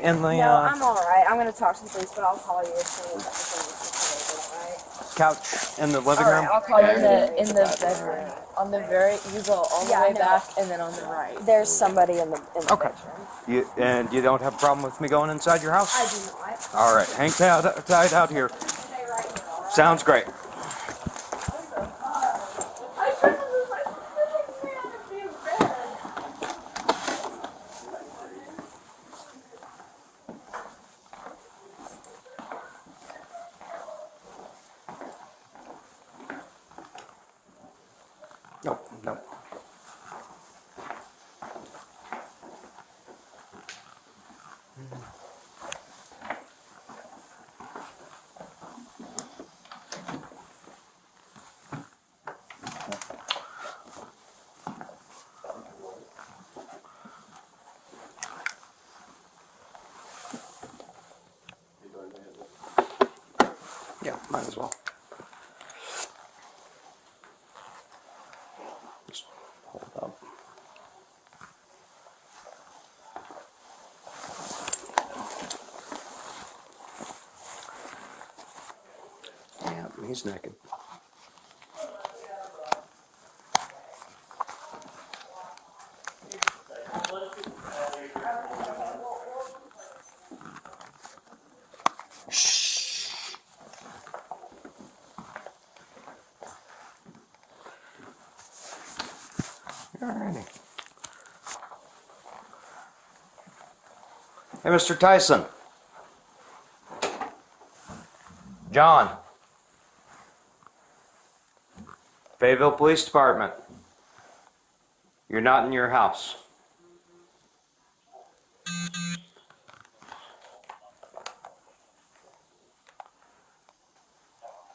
in the... No, I'm all right. I'm going to talk to the police, but I'll call you as soon as everything is Couch in the living room? I'll call you in the bedroom. On the you go all the way back and then on the right. There's somebody in the bedroom. And you don't have a problem with me going inside your house? I do not. All right. Hang tight out here. Sounds great. Yeah, might as well. Just hold up. Yeah, he's naked. Hey, Mr. Tyson. John. Fayetteville Police Department. You're not in your house.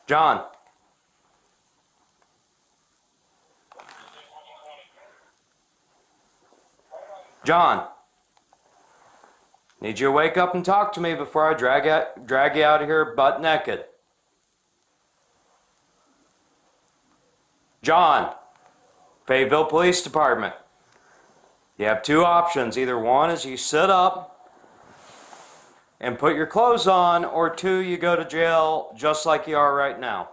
John. John. Need you to wake up and talk to me before I drag you out of here butt naked. John, Fayetteville Police Department. You have two options. Either one is you sit up and put your clothes on, or two, you go to jail just like you are right now.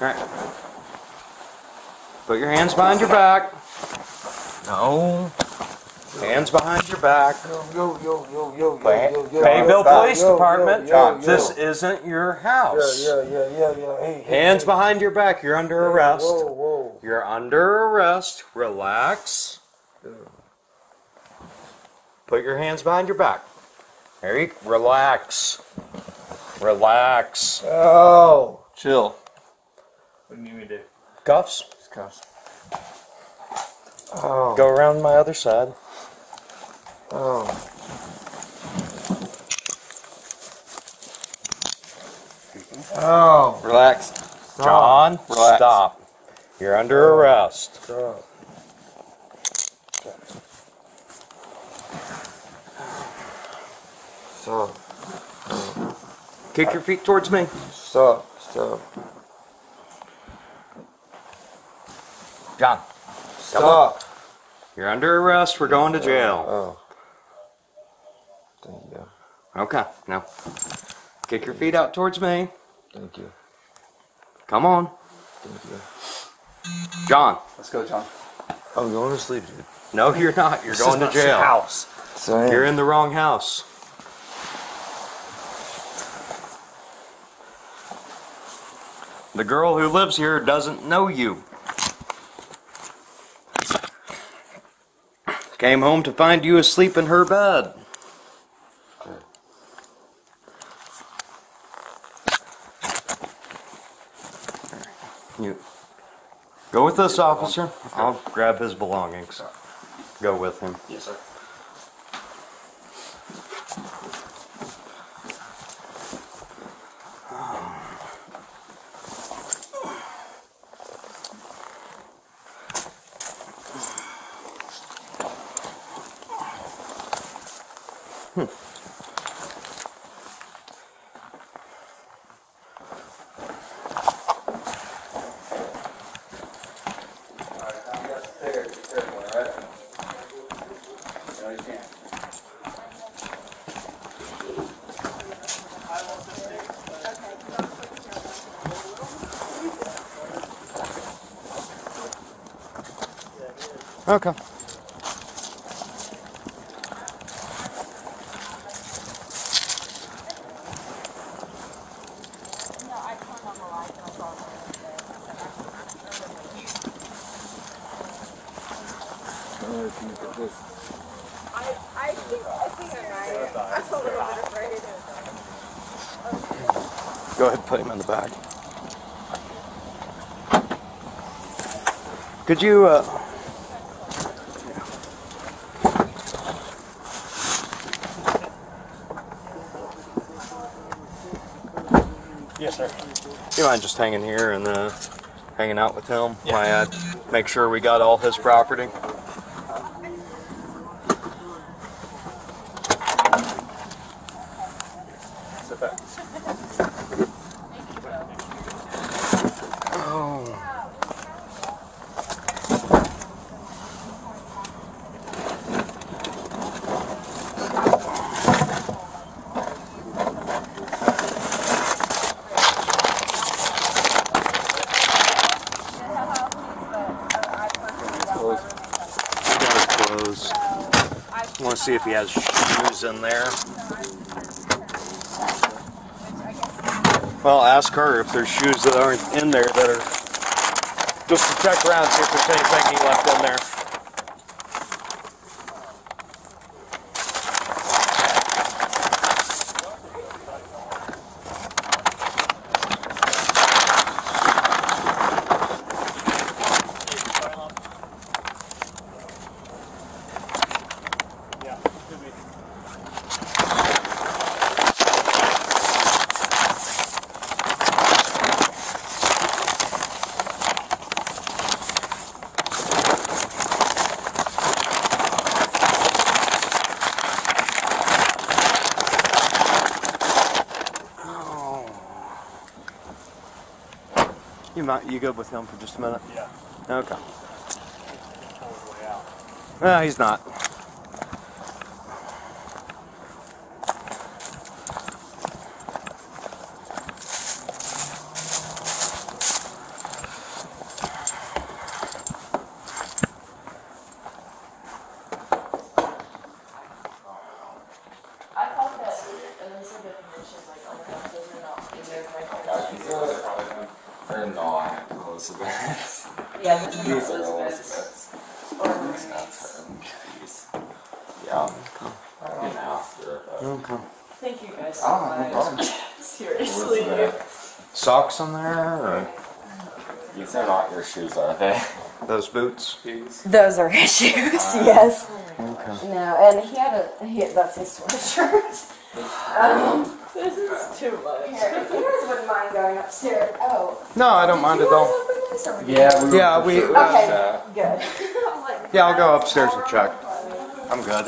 All right. Put your hands behind your back. No. Hands behind your back. Fayetteville Police Department. This isn't your house. Hey, hands behind your back. You're under arrest. You're under arrest. Relax. Put your hands behind your back. There you go. Relax. Relax. Oh. Chill. What do you need me to do? Cuffs? Oh. Go around my other side. Oh. Oh. Relax. Stop. John, relax. Stop. You're under arrest. Stop. Stop. Kick your feet towards me. Stop. Stop. John, stop. You're under arrest. We're going to jail. Oh. Thank you. Okay, now kick your feet out towards me. Thank you. Come on. Thank you. John. Let's go, John. I'm going to sleep, dude. No, you're not. You're going to jail. House. Same. You're in the wrong house. The girl who lives here doesn't know you. Came home to find you asleep in her bed. Okay. You go with this officer. Okay. I'll grab his belongings. Go with him. Yes, sir. Okay. Go ahead and put him in the bag. Could you, Yes, sir. You mind just hanging here and hanging out with him? Yeah. My, make sure we got all his property. See if he has shoes in there. Well, ask her if there's shoes that aren't in there that are... Just to check around, see if there's anything he left in there. You good with him for just a minute? Yeah. Okay. No, he's not. Socks on there? Or? These are not your shoes, are they? Those boots? Those are his shoes, yes. Okay. No, and he had a, that's his sweatshirt. This is too much. Here, if you guys wouldn't mind going upstairs. Oh. No, I don't mind at all. Yeah, we okay, good. Yeah, I'll go upstairs and check. I'm good.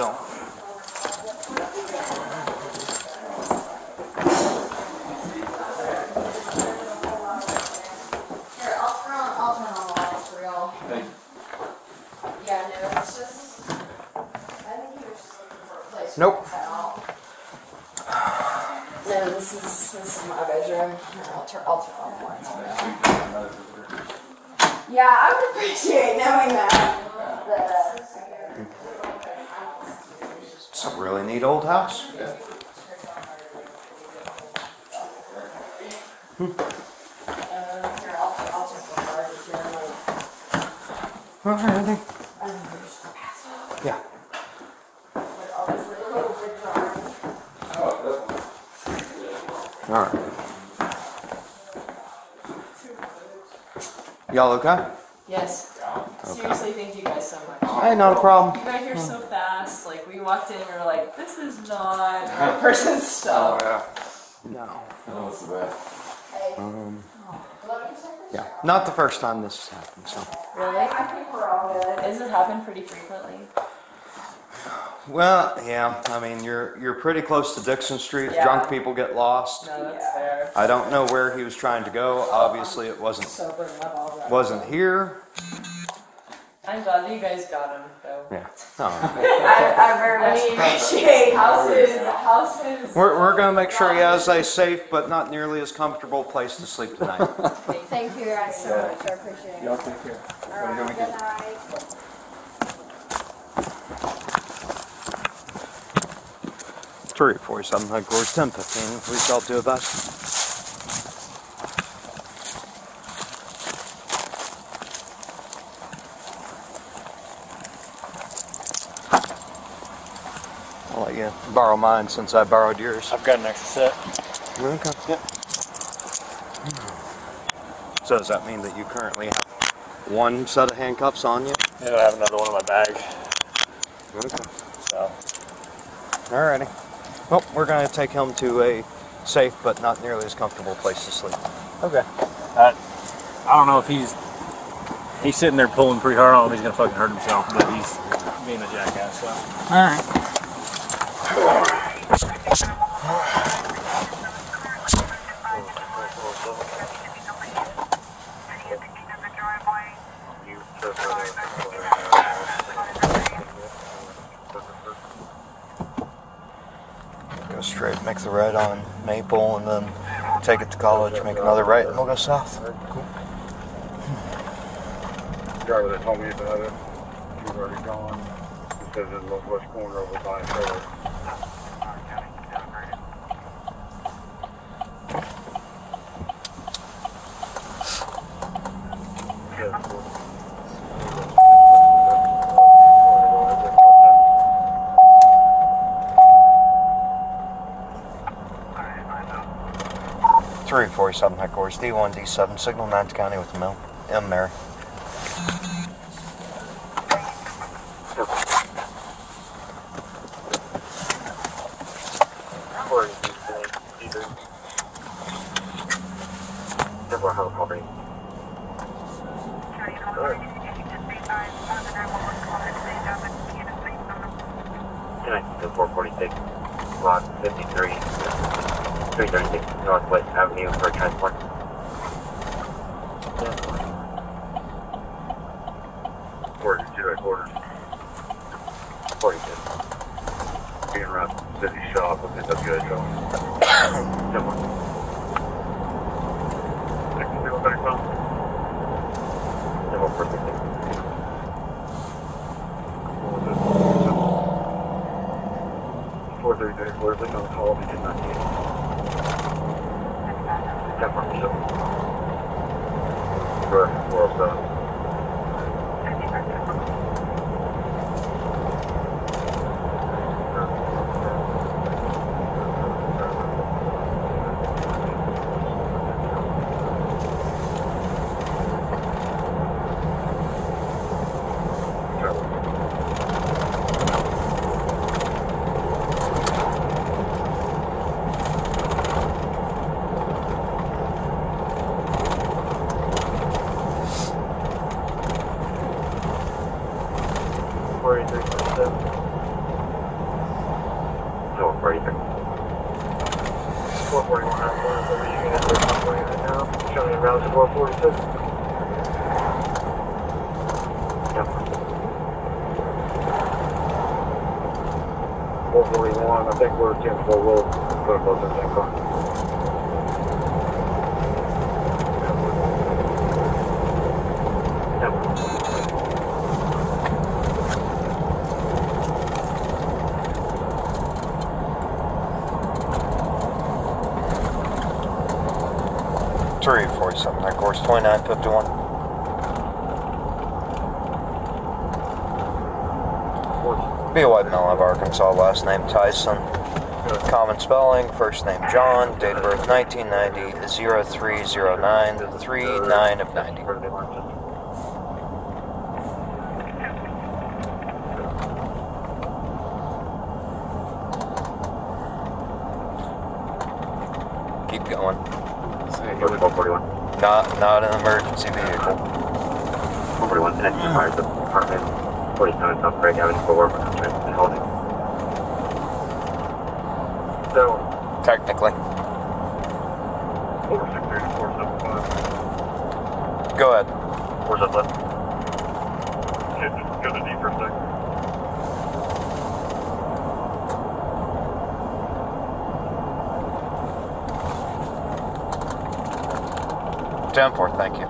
Nope. No, this is my bedroom. I'll turn off the lights. Yeah, I would appreciate knowing that. It's a really neat old house. Yeah. All right, I think. All right. Y'all okay? Yes. Okay. Seriously, thank you guys so much. Hey, not a problem. You guys are so fast. Like, we walked in and we were like, this is not a person's stuff. Oh, yeah. No. No, what's the bad? Yeah. Not the first time this has happened, so. Really? I think we're all good. Does this happen pretty frequently? Well, yeah, I mean, you're pretty close to Dickson Street. Yeah. Drunk people get lost. No, that's fair. I don't know where he was trying to go. Obviously, it wasn't here. I'm glad that you guys got him, though. Yeah. No. I very much appreciate houses. We're going to make sure he has a safe but not nearly as comfortable place to sleep tonight. Thank you guys so much. I appreciate it. Y'all take care. All right, good night. 347 headquarters 1015. Please help to advise. I'll let you borrow mine since I borrowed yours. I've got an extra set. Okay. Yep. So does that mean that you currently have one set of handcuffs on you? Yeah, I have another one in my bag. Okay. So. Alrighty. Well, we're going to take him to a safe but not nearly as comfortable place to sleep. Okay. I don't know if he's sitting there pulling pretty hard on him. He's going to fucking hurt himself, but he's being a jackass, so. Alright. Go straight, make the right on Maple, and then take it to College, make another right, and we'll go south. Cool. The driver that told me about it, she's already gone. It says in the northwest corner over by her. Seven headquarters, D1, D7, signal 9th County with M. Mary. Course 2951. 14. BY Mel of Arkansas, last name Tyson. Common spelling, first name John, date of birth 1990, 0309, 39 of 90. Keep going. Not an emergency vehicle. 41 Connection Fire Department, 47 South Craig Avenue, Fort Worth, and holding. So, technically. Over 630, 475. Go ahead. 47 left. Okay, just go to D for a sec. Down for, thank you.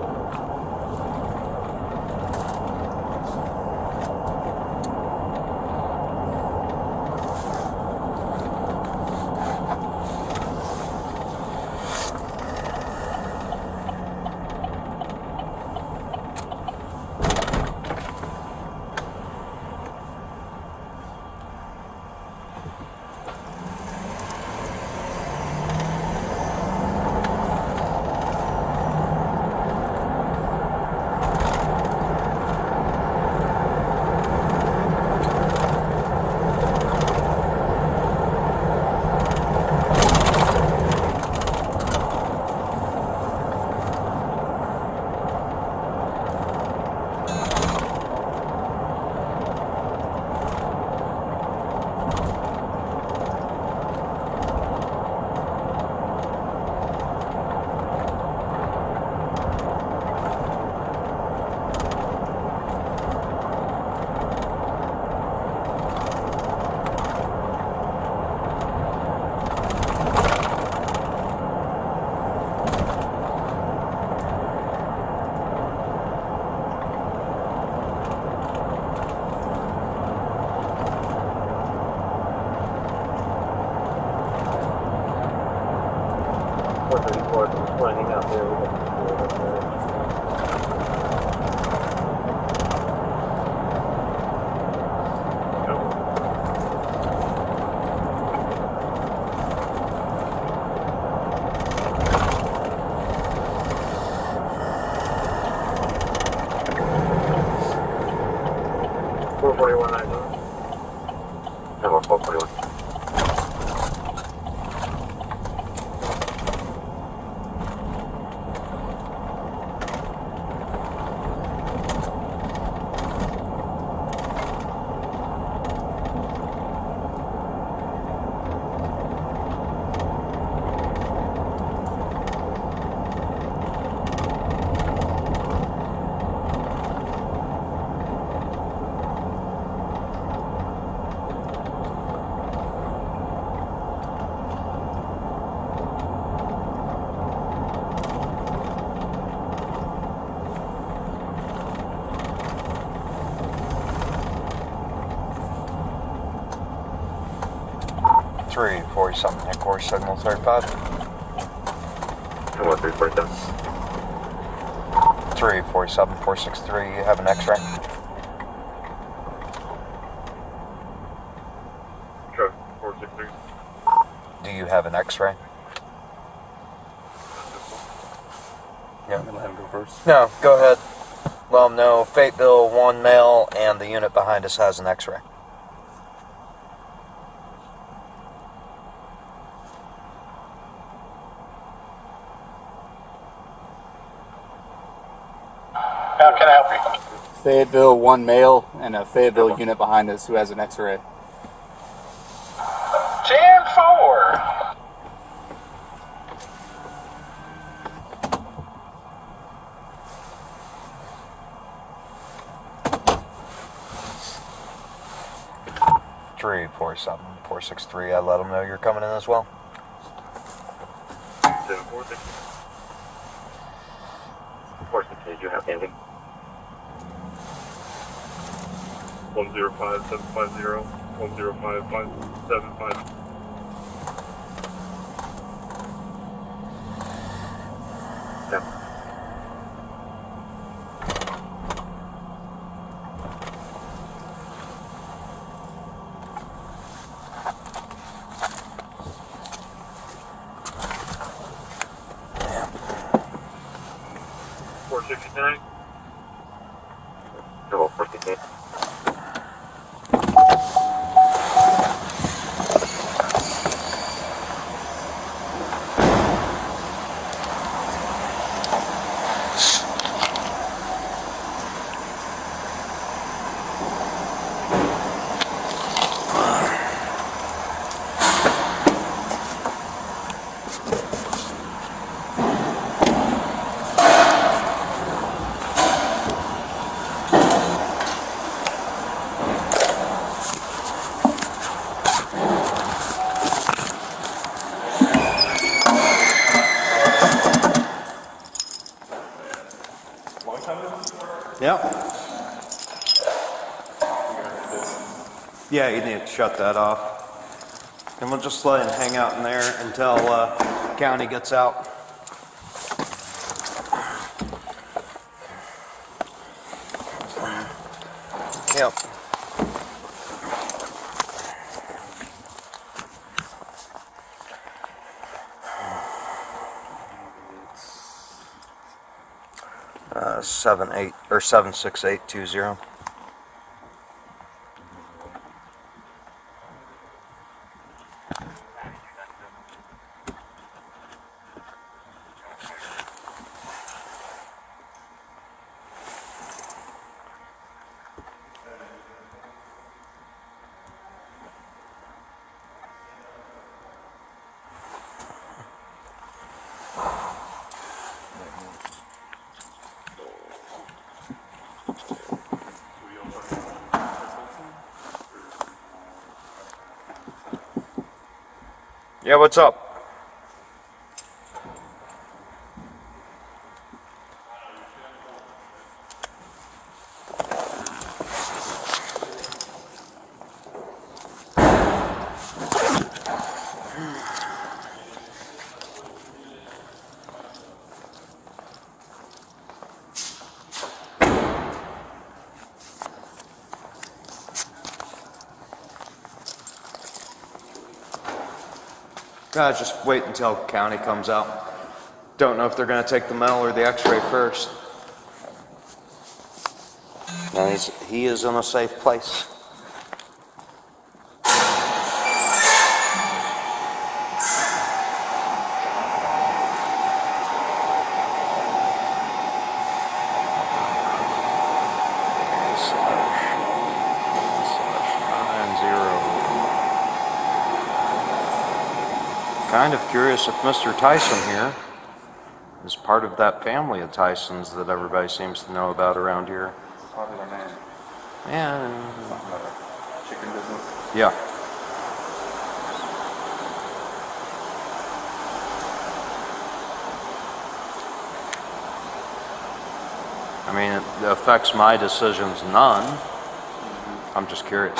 report was pointing out there. We got the report up there. Something at course signal 35. 347 463, you have an X-ray. Sure, 463. Do you have an X-ray? Yeah. I'm gonna have him go first. No, go ahead. Well, no, Fayetteville, one male, and the unit behind us has an X-ray. Fayetteville, one male, and a Fayetteville unit behind us who has an X-ray. 10-4. Three, 4 7, 4 6 3. I let them know you're coming in as well. 7 4 6. 4 6 8. You have anything? 105750, 105575. No. Damn. 469. No, 468. Yeah, you need to shut that off. And we'll just let him hang out in there until county gets out. Yep. Or 76820. Yeah, what's up? Just wait until county comes out. Don't know if they're going to take the metal or the x-ray first. Now he is in a safe place. Kind of curious if Mr. Tyson here is part of that family of Tysons that everybody seems to know about around here. Popular name. Yeah. Chicken business. Yeah. I mean, it affects my decisions none. I'm just curious.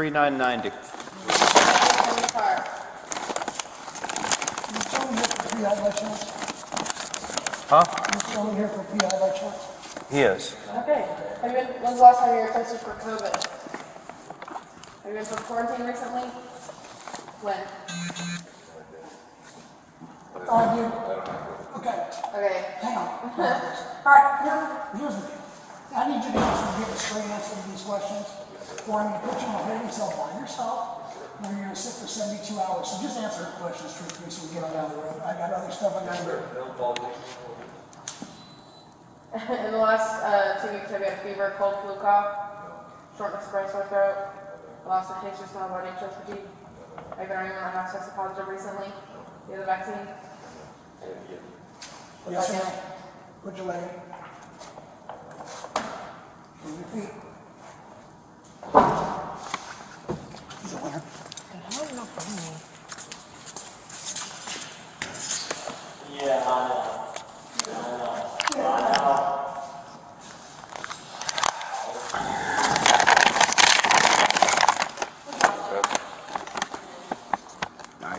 $3,990. Huh? He's only here for PI by chance. He is. Okay. Have you been, when's the last time you were tested for COVID? Have you been for quarantine recently? When? Okay. Okay. Hang on. Alright, here's the thing. I need you to give a straight answer to these questions. Or I'm going to put you on hold yourself by yourself, and you're going to sit for 72 hours. So just answer the questions truthfully so we get on down the road. I got other stuff I got to do. In the last 2 weeks, have you had fever, cold, flu, cough, shortness of breath, sore throat, loss of taste, smell, body, chest, fatigue? Have you been anyone that has tested positive recently? You have the vaccine? Yes, sir. Put your leg in. Move your feet. He's a winner. Yeah, I know. I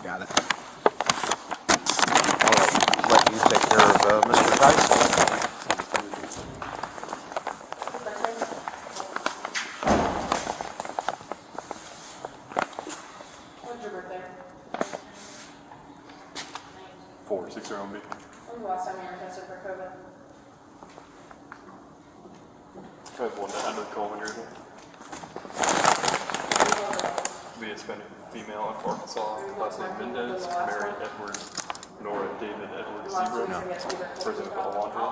got it. I'll let you take care of Mr. Tyson. Female of Arkansas, last name Mendez, Mary Edward, Nora David Edward Zebra, President of Alondra,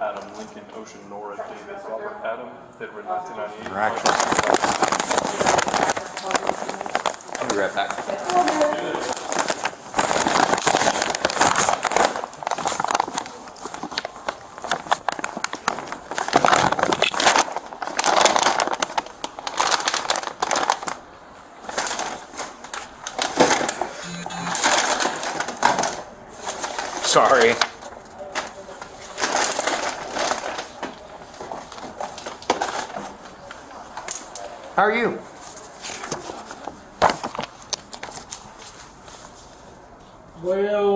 Adam Lincoln Ocean, Nora David Robert Adam, Edward 1998. I'll be right back. Sorry. How are you? Well,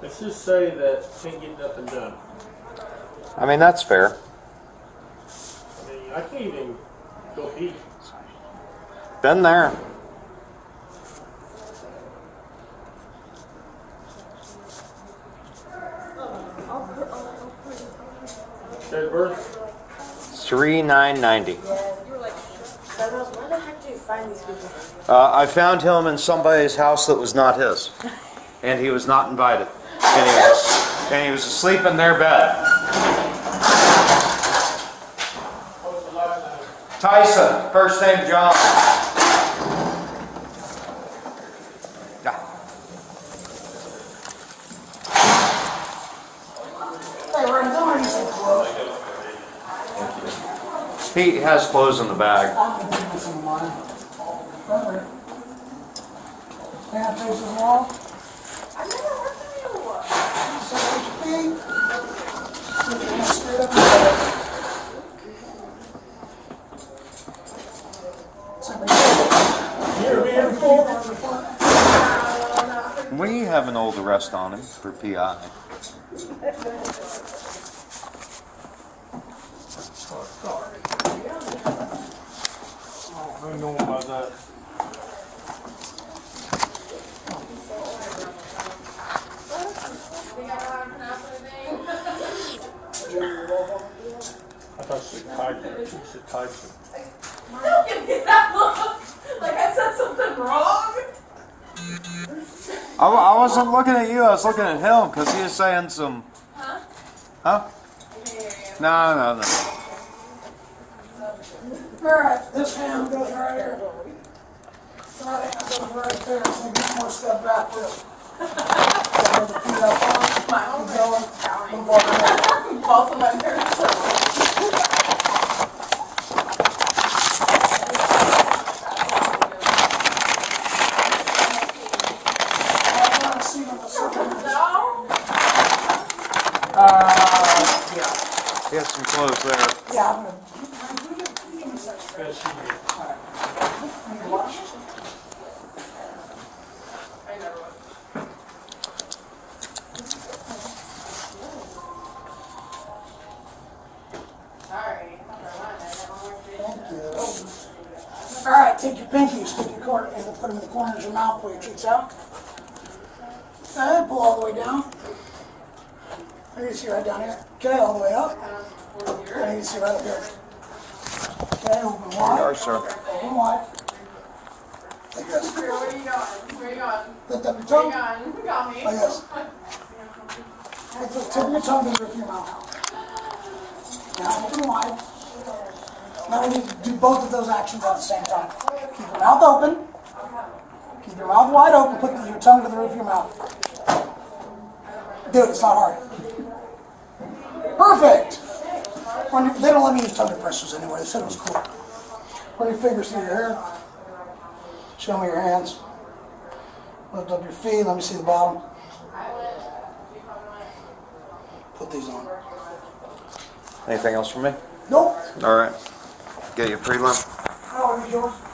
let's just say that can't get nothing done. I mean, that's fair. I mean, I can't even go eat. Been there. $3,990. Where the heck do you find these people? I found him in somebody's house that was not his, and he was not invited, and he was asleep in their bed. Tyson, first name John. He has clothes in the bag. We have an old arrest on him for PI. I don't know about that. I thought she typed it. She should type it. Don't give me that look! Like I said something wrong! I wasn't looking at you, I was looking at him, because he was saying some... Huh? Huh? No. Alright, this hand goes right here. The right hand goes right there, so you get more step back with it. He has some clothes there. Yeah, I'm gonna... Alright, take your pinky, stick your corner and put them in the corners of your mouth where your cheeks out. Pull all the way down. I need to see right down here. Okay, all the way up. I need to see right up here. Okay, open wide. There you are, sir. Open wide. Like this. Where are you going? Where are you going? Lift up your tongue. You got me. Like this. Take the tip of your tongue and lift your mouth. Now open wide. Now we need to do both of those actions at the same time. Keep your mouth open. Keep your mouth wide open. Put your tongue to the roof of your mouth. Dude, it's not hard. Perfect! They don't let me use tongue depressors anyway. They said it was cool. Put your fingers through your hair. Show me your hands. Lift up your feet. Let me see the bottom. Put these on. Anything else for me? Nope. All right. Get your prelim. How are you, George?